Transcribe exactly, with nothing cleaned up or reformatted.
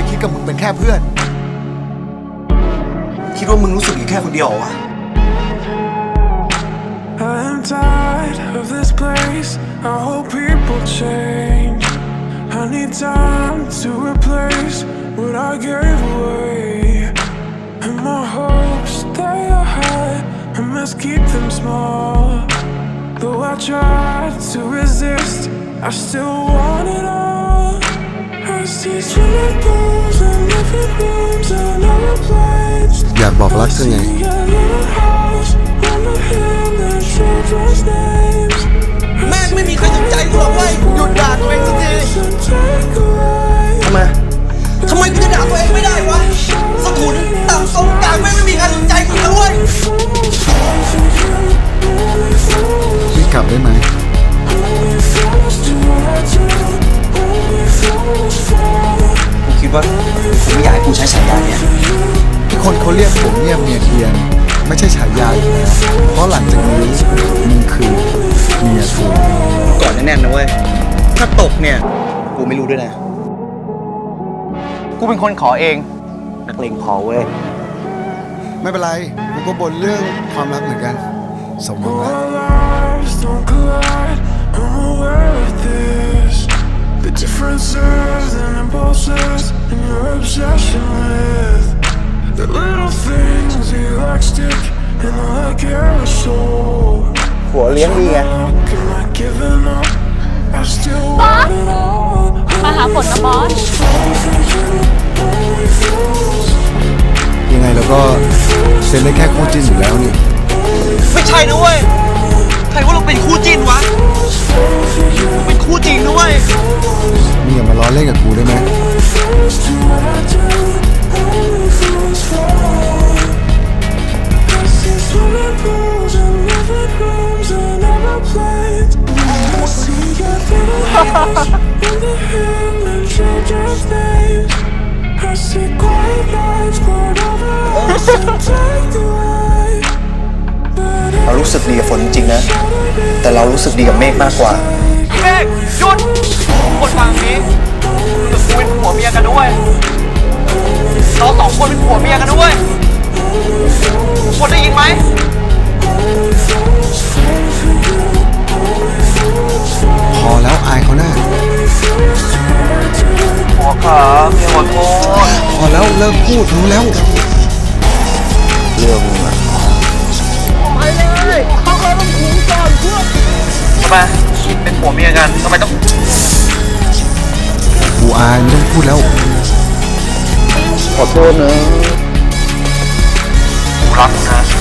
ยคิดกับมึงเป็นแค่เพื่อนคิดว่ามึงรู้สึกอยู่แค่คนเดียวเหรอวะ I'm tired of this place. I hope people change. I need time to replace what I gave away. And my hopes they are high. I must keep them small. Though I tried to resist, I still want it all.อยากบอกรักเธอไงแม่งไม่มีใครสนใจกูหรอกเว้ยหยุดด่าตัวเองสักทีทำไมทำไมกูจะด่าตัวเองไม่ได้วะสกุลต่ำทรงกลางแม่งไม่มีใครสนใจกูเลยเว้ยพี่กลับได้ไหมผมคิดว่าผมไม่อยากให้กูใช้ฉายาเนี่ยทุกคนเขาเรียกผมเนี่ยเมียเทียนไม่ใช่ฉายาอยู่แล้วเพราะหลังจากนี้มึงคือเมียกูก่อนแน่นๆนะเว้ยถ้าตกเนี่ยกูไม่รู้ด้วยนะกูเป็นคนขอเองนักเลงขอเว้ยไม่เป็นไรกูก็บ่นเรื่องความรักเหมือนกันสมมุติThe differences and impulses and your obsession with the little things you like stick and I like aerosol. What are you doing? Am I giving up? I still want it all. Boss, มาหาผลนะบอส ยังไงเราก็เซ็นได้แค่คู่จิ้นอยู่แล้วนี่ไม่ใช่นะเว้ยใครว่าเราเป็นคู่จิ้นวะเป็นคู่จริงนะเว้ยมึงอย่ามาล้อเล่นกับกูได้ไหมเรารู้สึกดีกับฝนจริงนะแต่เรารู้สึกดีกับเมฆมากกว่าเมฆหยุดกดฟังนี้เราสองคนเป็นผัวเมียกันด้วยเราสองคนเป็นผัวเมียกันด้วยกดได้ยินไหมพอแล้วอายเขาหน้าขอขาเมียขอโทษพอแล้วเลิกพูดรู้แล้วเรื่องมึงอะไปเลยเขาเขาต้องขู่ก่อนเพื่อนทำไมเป็นผัวเมียกันทำไมต้องกูอายไม่ต้องพูดแล้วขอโทษนะกูรักนะ